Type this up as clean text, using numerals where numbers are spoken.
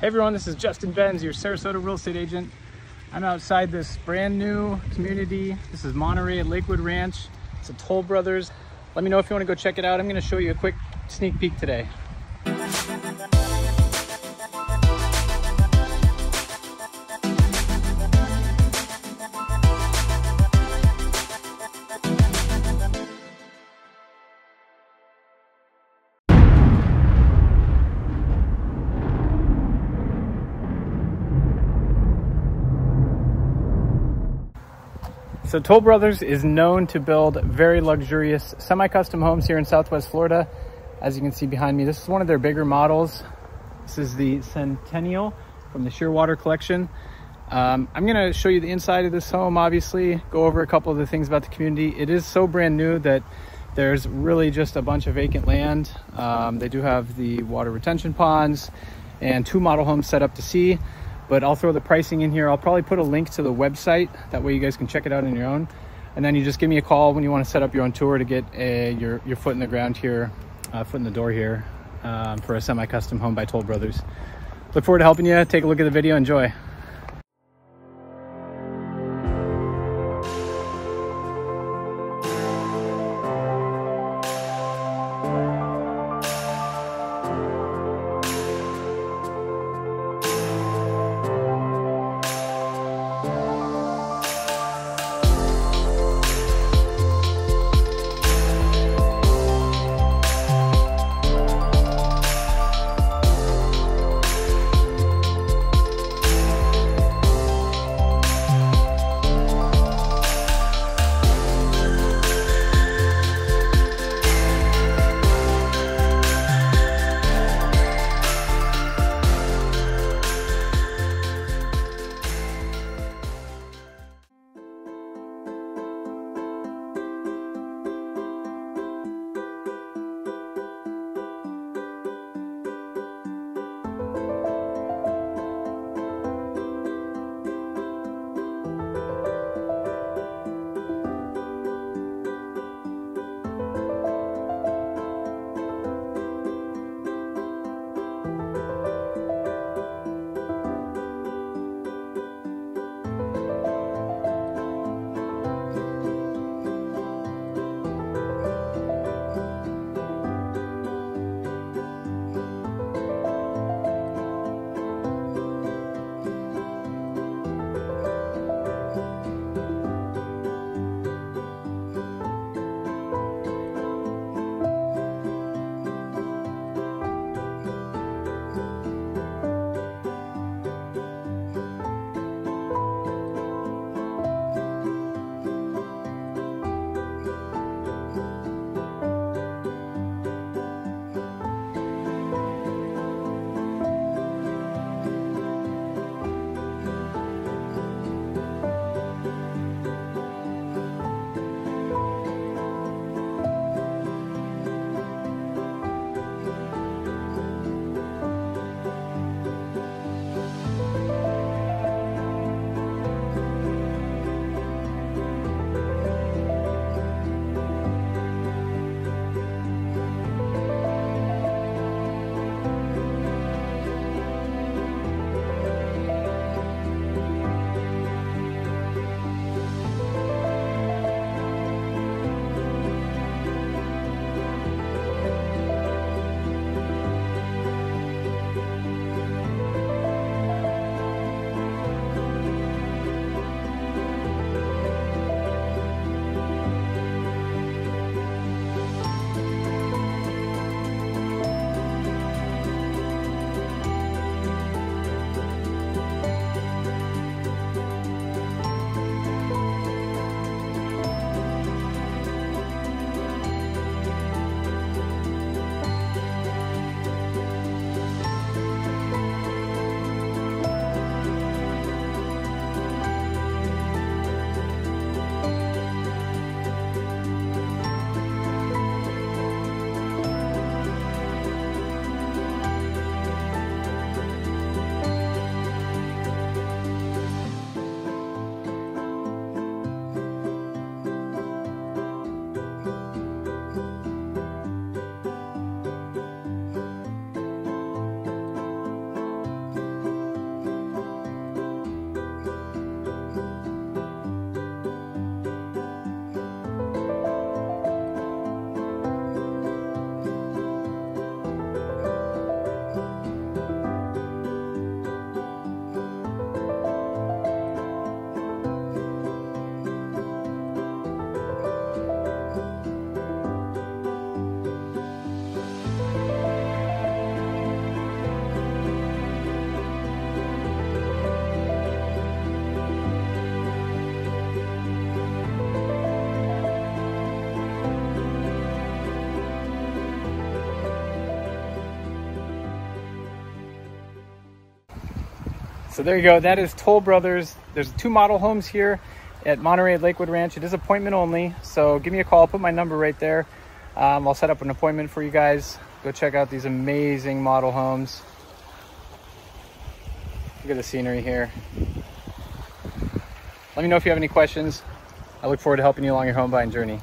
Hey everyone, this is Justin Benz, your Sarasota real estate agent. I'm outside this brand new community. This is Monterey at Lakewood Ranch. It's a Toll Brothers. Let me know if you want to go check it out. I'm going to show you a quick sneak peek today. So Toll Brothers is known to build very luxurious semi-custom homes here in Southwest Florida. As you can see behind me, this is one of their bigger models. This is the Centennial from the Shearwater collection. I'm gonna show you the inside of this home, obviously, go over a couple of the things about the community. It is so brand new that there's really just a bunch of vacant land. They do have the water retention ponds and two model homes set up to sea. But I'll throw the pricing in here. I'll probably put a link to the website. That way you guys can check it out on your own. And then you just give me a call when you want to set up your own tour to get your foot in the ground here, foot in the door here for a semi-custom home by Toll Brothers. Look forward to helping you. Take a look at the video. Enjoy. So there you go. That is Toll Brothers. There's 2 model homes here at Monterey at Lakewood Ranch. It is appointment only, so give me a call. I'll put my number right there. I'll set up an appointment for you guys. Go check out these amazing model homes. Look at the scenery here. Let me know if you have any questions. I look forward to helping you along your home buying journey.